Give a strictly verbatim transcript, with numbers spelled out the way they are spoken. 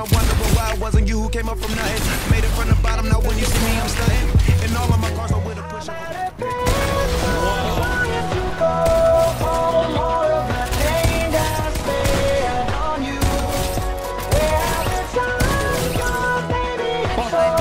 now wondering why it wasn't you who came up from nothing. Made it from the bottom, now when you see me, I'm stunting. And all of my cars are with a push up. Bye.